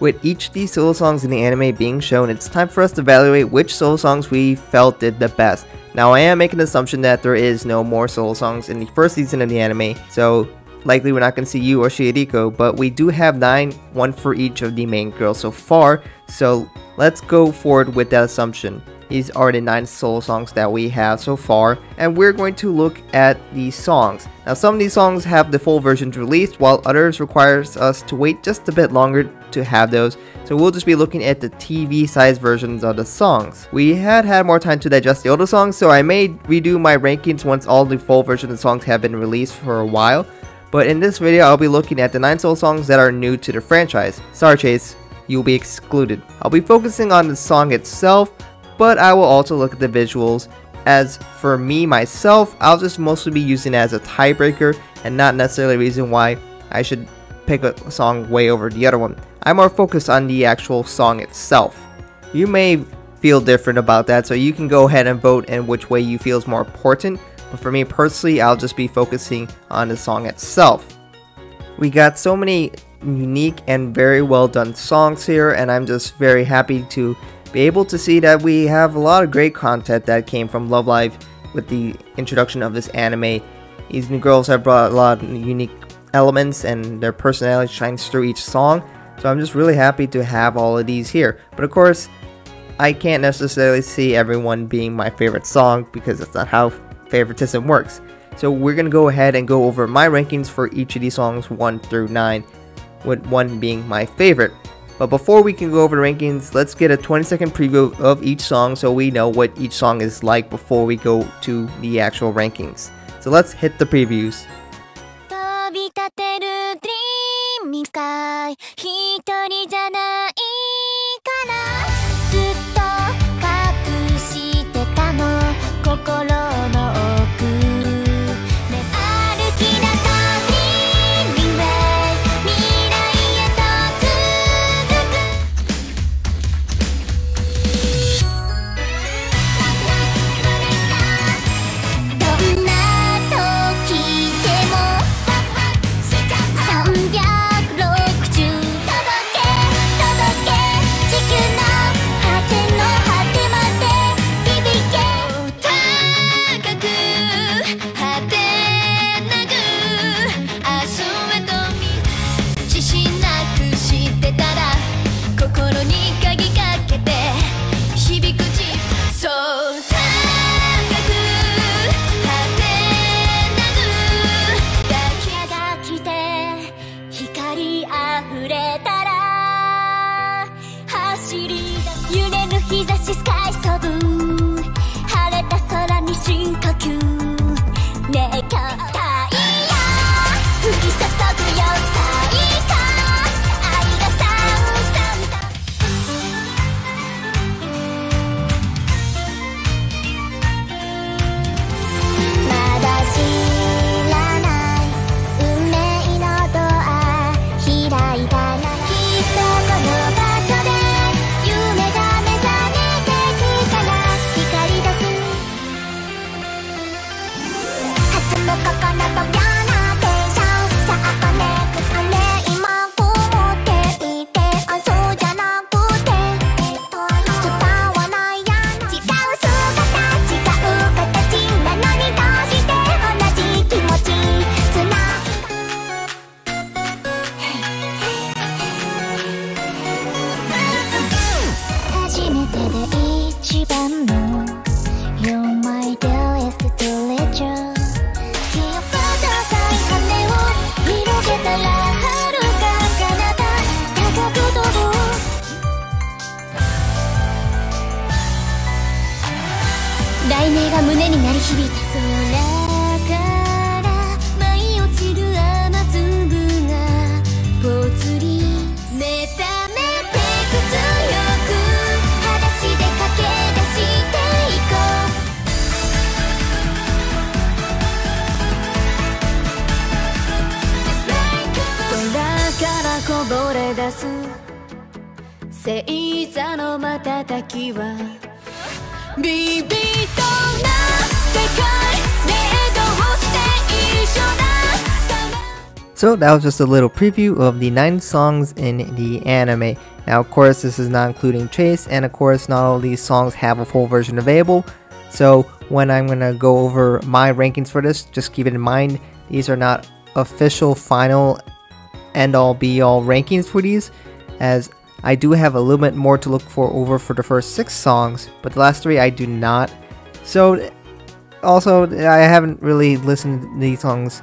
With each of these solo songs in the anime being shown, it's time for us to evaluate which solo songs we felt did the best. Now I am making an assumption that there is no more solo songs in the first season of the anime, so likely we're not going to see Yu or Shiriko, but we do have 9, one for each of the main girls so far, so let's go forward with that assumption. These are the 9 solo songs that we have so far, and we're going to look at these songs. Now some of these songs have the full versions released, while others requires us to wait just a bit longer to have those, so we'll just be looking at the TV size versions of the songs. We had more time to digest the older songs, so I may redo my rankings once all the full versions of the songs have been released for a while, but in this video I'll be looking at the 9 solo songs that are new to the franchise. Sorry Chase, you'll be excluded. I'll be focusing on the song itself, but I will also look at the visuals. As for me myself, I'll just mostly be using it as a tiebreaker and not necessarily a reason why I should pick a song way over the other one. I'm more focused on the actual song itself. You may feel different about that, so you can go ahead and vote in which way you feel is more important, but for me personally, I'll just be focusing on the song itself. We got so many unique and very well done songs here, and I'm just very happy to be able to see that we have a lot of great content that came from Love Live with the introduction of this anime. These new girls have brought a lot of unique elements and their personality shines through each song, so I'm just really happy to have all of these here. But of course, I can't necessarily see everyone being my favorite song because that's not how favoritism works. So we're going to go ahead and go over my rankings for each of these songs 1 through 9, with 1 being my favorite. But before we can go over the rankings, let's get a 20-second preview of each song so we know what each song is like before we go to the actual rankings. So let's hit the previews. So that was just a little preview of the 9 songs in the anime. Now of course this is not including CHASE!, and of course not all these songs have a full version available. So when I'm going to go over my rankings for this, just keep it in mind these are not official final end all be all rankings for these, as I do have a little bit more to look over for the first 6 songs, but the last 3 I do not. So also I haven't really listened to these songs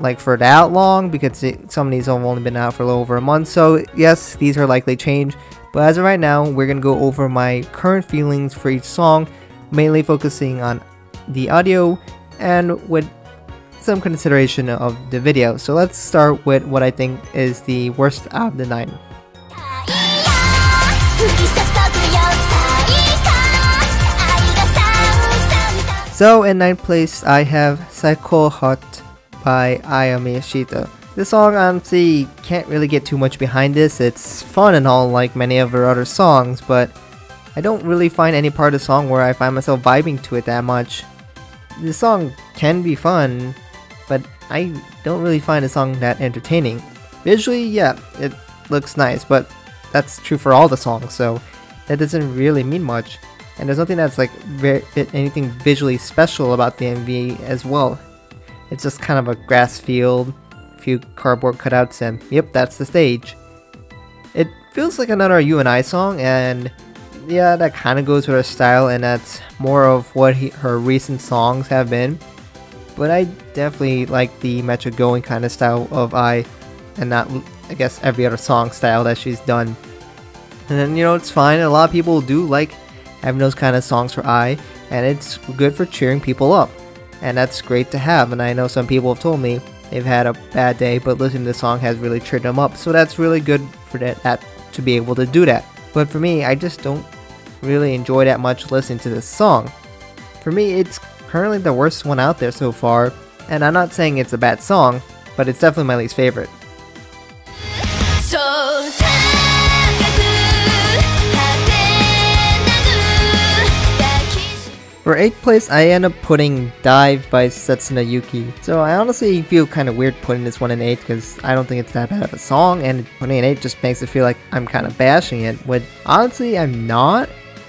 like for that long, because some of these have only been out for a little over a month, so yes, these are likely changed. But as of right now, we're going to go over my current feelings for each song, mainly focusing on the audio and with some consideration of the video. So let's start with what I think is the worst out of the 9. So in 9th place I have Saikou Heart by Ai Miyashita. This song, honestly, can't really get too much behind this. It's fun and all like many of her other songs, but I don't really find any part of the song where I find myself vibing to it that much. The song can be fun, but I don't really find the song that entertaining. Visually, yeah, it looks nice, but that's true for all the songs, so that doesn't really mean much. And there's nothing that's like anything visually special about the MV as well. It's just kind of a grass field, a few cardboard cutouts, and yep, that's the stage. It feels like another U&I song, and yeah, that kind of goes with her style, and that's more of what her recent songs have been. But I definitely like the Metro Going kind of style of Ai, and not, I guess, every other song style that she's done. And then, you know, it's fine. A lot of people do like having those kind of songs for Ai, and it's good for cheering people up. And that's great to have, and I know some people have told me they've had a bad day, but listening to the song has really cheered them up, so that's really good for that to be able to do that. But for me, I just don't really enjoy that much listening to this song. For me, it's currently the worst one out there so far, and I'm not saying it's a bad song, but it's definitely my least favorite. For 8th place, I end up putting Dive by Setsuna Yuki. So I honestly feel kind of weird putting this one in 8th, because I don't think it's that bad of a song, and putting it in 8th just makes it feel like I'm kind of bashing it, which honestly I'm not,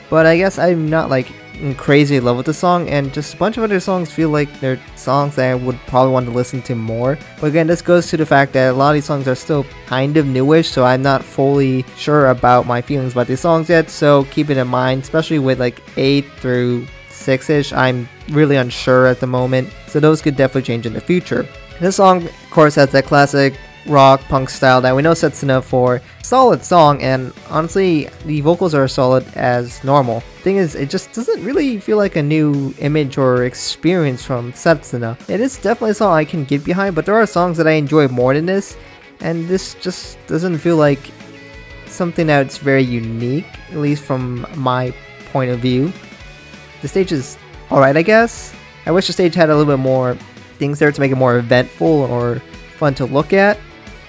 but I guess I'm not like in crazy love with the song, and just a bunch of other songs feel like they're songs that I would probably want to listen to more. But again, this goes to the fact that a lot of these songs are still kind of newish, so I'm not fully sure about my feelings about these songs yet, so keep it in mind, especially with like 8 through 6-ish, I'm really unsure at the moment, so those could definitely change in the future. This song, of course, has that classic rock punk style that we know Setsuna for. Solid song, and honestly, the vocals are solid as normal. Thing is, it just doesn't really feel like a new image or experience from Setsuna. It is definitely a song I can get behind, but there are songs that I enjoy more than this, and this just doesn't feel like something that's very unique, at least from my point of view. The stage is alright, I guess. I wish the stage had a little bit more things there to make it more eventful or fun to look at,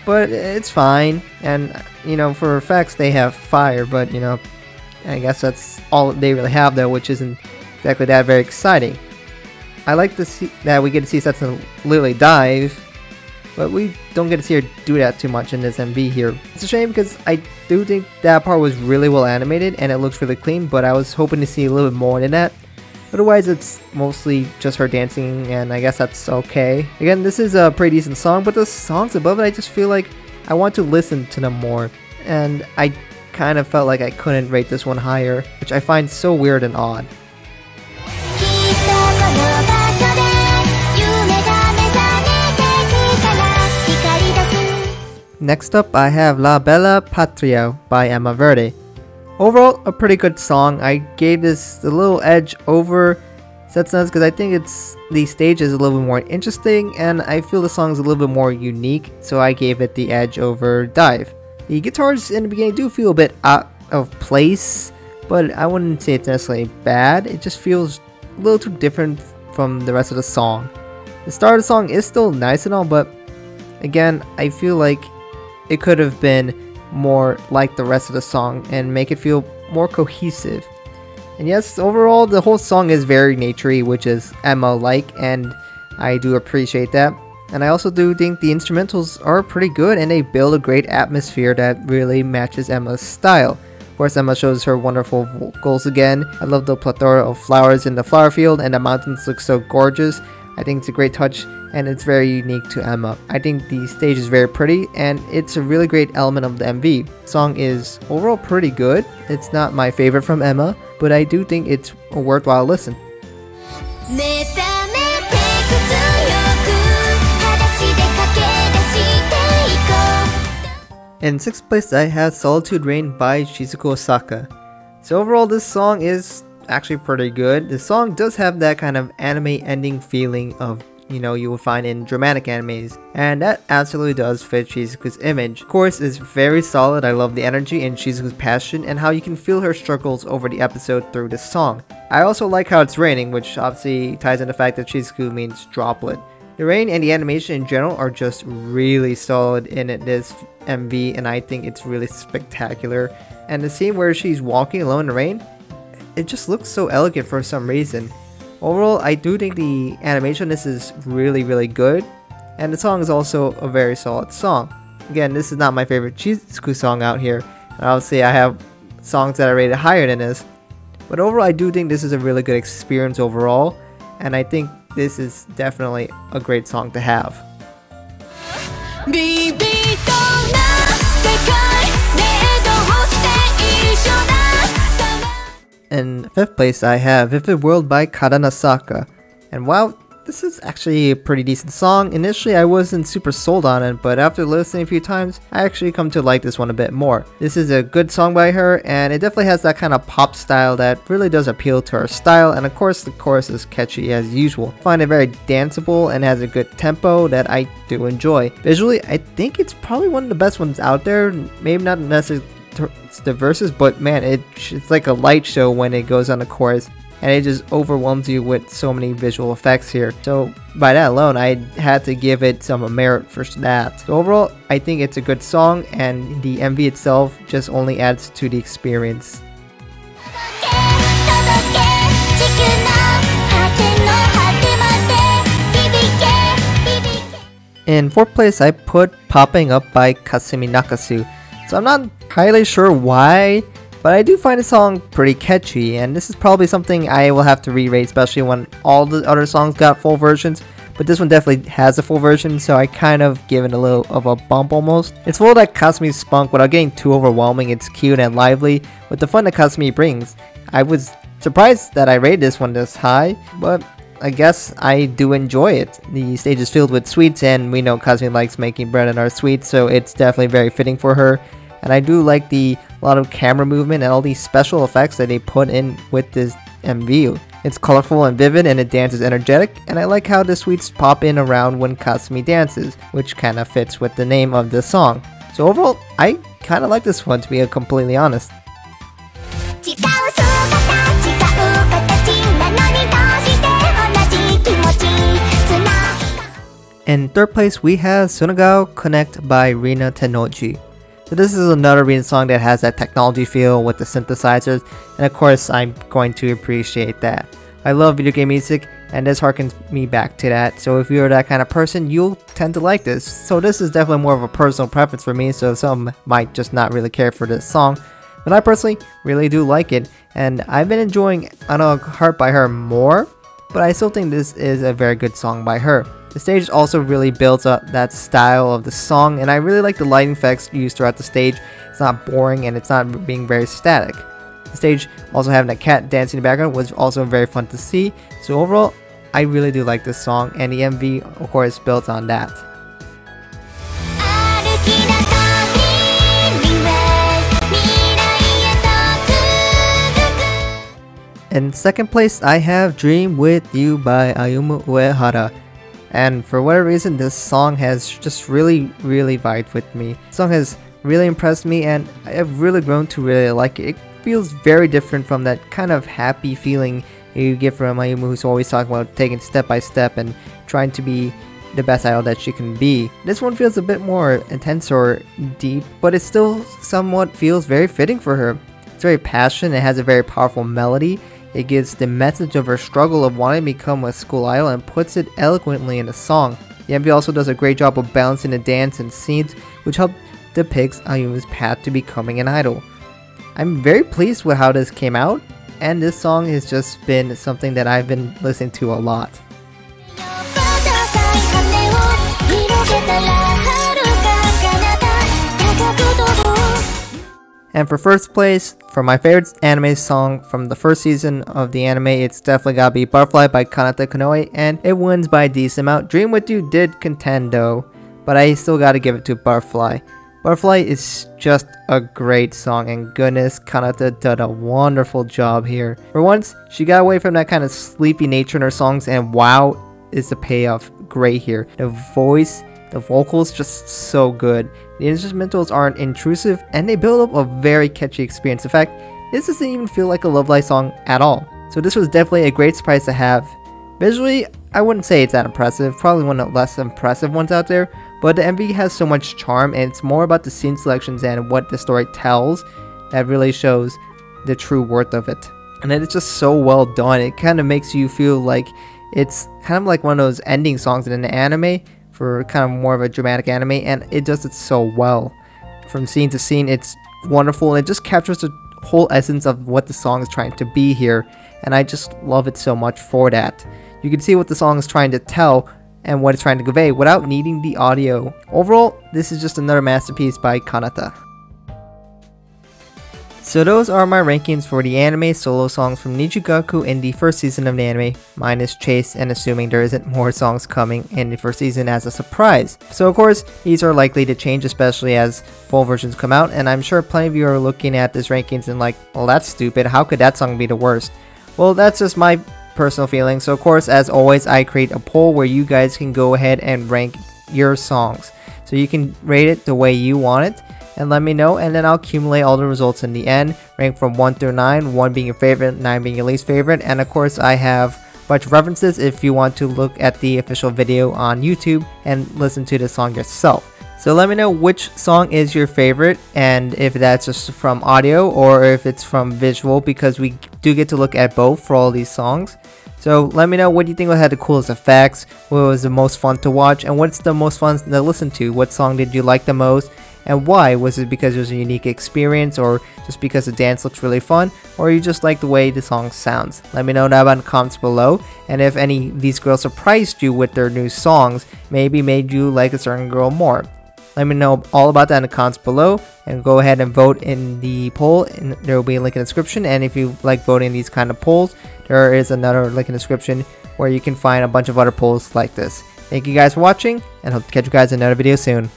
but it's fine. And, you know, for effects, they have fire, but, you know, I guess that's all they really have though, which isn't exactly that very exciting. I like to see that we get to see Setsuna literally dive, but we don't get to see her do that too much in this MV here. It's a shame, because I do think that part was really well animated and it looks really clean, but I was hoping to see a little bit more than that. Otherwise, it's mostly just her dancing, and I guess that's okay. Again, this is a pretty decent song, but the songs above it, I just feel like I want to listen to them more, and I kind of felt like I couldn't rate this one higher, which I find so weird and odd. Next up, I have La Bella Patria by Emma Verde. Overall, a pretty good song. I gave this a little edge over Setsuna's because I think the stage is a little bit more interesting, and I feel the song is a little bit more unique, so I gave it the edge over Dive. The guitars in the beginning do feel a bit out of place, but I wouldn't say it's necessarily bad. It just feels a little too different from the rest of the song. The start of the song is still nice and all, but again, I feel like it could have been more like the rest of the song and make it feel more cohesive. And yes, overall the whole song is very naturey, which is Emma-like, and I do appreciate that. And I also do think the instrumentals are pretty good and they build a great atmosphere that really matches Emma's style. Of course, Emma shows her wonderful vocals again. I love the plethora of flowers in the flower field and the mountains look so gorgeous. I think it's a great touch and it's very unique to Emma. I think the stage is very pretty and it's a really great element of the MV. The song is overall pretty good. It's not my favorite from Emma, but I do think it's a worthwhile listen. In 6th place I have Solitude Rain by Shizuku Osaka. So overall this song is actually pretty good. The song does have that kind of anime ending feeling of, you know, you will find in dramatic animes, and that absolutely does fit Shizuku's image. The chorus is very solid. I love the energy and Shizuku's passion and how you can feel her struggles over the episode through the song. I also like how it's raining, which obviously ties in the fact that Shizuku means droplet. The rain and the animation in general are just really solid in this MV, and I think it's really spectacular. And the scene where she's walking alone in the rain, it just looks so elegant for some reason. Overall, I do think the animation on this is really good, and the song is also a very solid song. Again, this is not my favorite Shizuku song out here, and obviously I have songs that I rated higher than this. But overall, I do think this is a really good experience overall, and I think this is definitely a great song to have. In 5th place I have Vivid World by Karin Asaka. And wow, this is actually a pretty decent song. Initially I wasn't super sold on it, but after listening a few times, I actually come to like this one a bit more. This is a good song by her, and it definitely has that kind of pop style that really does appeal to her style, and of course the chorus is catchy as usual. I find it very danceable and has a good tempo that I do enjoy. Visually, I think it's probably one of the best ones out there, maybe not necessarily the verses, but man, it's like a light show when it goes on the chorus, and it just overwhelms you with so many visual effects here. So by that alone, I had to give it some merit for that. So overall, I think it's a good song, and the MV itself just only adds to the experience. In 4th place, I put Popping Up by Kasumi Nakasu. So I'm not entirely sure why, but I do find the song pretty catchy, and this is probably something I will have to re-rate, especially when all the other songs got full versions, but this one definitely has a full version, so I kind of give it a little of a bump almost. It's full of that Kasumi spunk without getting too overwhelming. It's cute and lively with the fun that Kasumi brings. I was surprised that I rated this one this high, but I guess I do enjoy it. The stage is filled with sweets, and we know Kasumi likes making bread and our sweets, so it's definitely very fitting for her. And I do like the lot of camera movement and all these special effects that they put in with this MV. It's colorful and vivid, and the dance is energetic, and I like how the sweets pop in around when Kasumi dances, which kind of fits with the name of the song. So overall, I kind of like this one, to be completely honest. In 3rd place, we have Tsunagaru Connect by Rina Tennoji. So this is another Rina song that has that technology feel with the synthesizers, and of course I'm going to appreciate that. I love video game music, and this harkens me back to that, so if you're that kind of person, you'll tend to like this. So this is definitely more of a personal preference for me, so some might just not really care for this song, but I personally really do like it, and I've been enjoying Kanata Heart by her more, but I still think this is a very good song by her. The stage also really builds up that style of the song, and I really like the lighting effects used throughout the stage. It's not boring and it's not being very static. The stage also having a cat dancing in the background was also very fun to see. So overall, I really do like this song, and the MV of course builds on that. In 2nd place, I have Dream With You by Ayumu Uehara. And for whatever reason, this song has just really vibed with me. The song has really impressed me, and I have really grown to really like it. It feels very different from that kind of happy feeling you get from Ayumu, who's always talking about taking step by step and trying to be the best idol that she can be. This one feels a bit more intense or deep, but it still somewhat feels very fitting for her. It's very passionate, it has a very powerful melody. It gives the message of her struggle of wanting to become a school idol and puts it eloquently in the song. The MV also does a great job of balancing the dance and scenes, which help depicts Ayumu's path to becoming an idol. I'm very pleased with how this came out, and this song has just been something that I've been listening to a lot. And for first place, for my favorite anime song from the first season of the anime, it's definitely gotta be Butterfly by Kanata Konoe, and it wins by a decent amount. Dream With You did contend though, but I still gotta give it to Butterfly. Butterfly is just a great song, and goodness, Kanata did a wonderful job here. For once, she got away from that kind of sleepy nature in her songs, and wow, is the payoff great here. The voice, the vocals, just so good. The instrumentals aren't intrusive, and they build up a very catchy experience. In fact, this doesn't even feel like a Love Live song at all. So this was definitely a great surprise to have. Visually, I wouldn't say it's that impressive, probably one of the less impressive ones out there, but the MV has so much charm, and it's more about the scene selections and what the story tells that really shows the true worth of it. And it's just so well done. It kind of makes you feel like it's kind of like one of those ending songs in an anime, for kind of more of a dramatic anime, and it does it so well. From scene to scene, it's wonderful, and it just captures the whole essence of what the song is trying to be here, and I just love it so much for that. You can see what the song is trying to tell and what it's trying to convey without needing the audio. Overall, this is just another masterpiece by Kanata. So those are my rankings for the anime solo songs from Nijigaku in the first season of the anime, minus CHASE!, and assuming there isn't more songs coming in the first season as a surprise. So of course, these are likely to change, especially as full versions come out, and I'm sure plenty of you are looking at these rankings and like, well, that's stupid, how could that song be the worst? Well, that's just my personal feeling, so of course, as always, I create a poll where you guys can go ahead and rank your songs. So you can rate it the way you want it, and let me know, and then I'll accumulate all the results in the end, ranked from 1 through 9, 1 being your favorite, 9 being your least favorite, and of course I have a bunch of references if you want to look at the official video on YouTube and listen to the song yourself. So let me know which song is your favorite, and if that's just from audio or if it's from visual, because we do get to look at both for all these songs. So let me know what you think had the coolest effects, what was the most fun to watch, and what's the most fun to listen to, what song did you like the most, and why? Was it because it was a unique experience, or just because the dance looks really fun, or you just like the way the song sounds? Let me know down in the comments below, and if any of these girls surprised you with their new songs, maybe made you like a certain girl more. Let me know all about that in the comments below, and go ahead and vote in the poll, and there will be a link in the description, and if you like voting in these kind of polls, there is another link in the description where you can find a bunch of other polls like this. Thank you guys for watching, and hope to catch you guys in another video soon.